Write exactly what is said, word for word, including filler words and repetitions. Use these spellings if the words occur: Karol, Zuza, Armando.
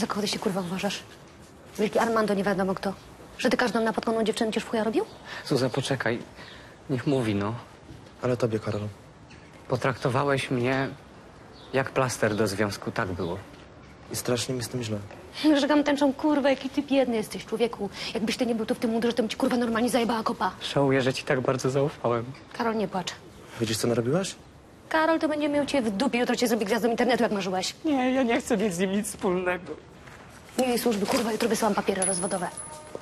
Za kogo ty się kurwa uważasz? Wielki Armando nie wiadomo kto. Że ty każdą napotkaną dziewczynę cię w chuja robił? Zuza, poczekaj. Niech mówi, no. Ale tobie, Karol. Potraktowałeś mnie jak plaster do związku, tak było. I strasznie mi z tym źle. Rzekam tęczą, kurwa, jaki ty biedny jesteś, człowieku. Jakbyś ty nie był tu w tym mundurze, to bym ci kurwa normalnie zajebała kopa. Żałuję, że ci tak bardzo zaufałem. Karol, nie płacz. Widzisz, co narobiłaś? Karol, to będzie miał cię w dupie, jutro cię zrobi gwiazdą internetu, jak marzyłeś. Nie, ja nie chcę mieć z nim nic wspólnego. Nie jej służby, kurwa, jutro wysyłam papiery rozwodowe.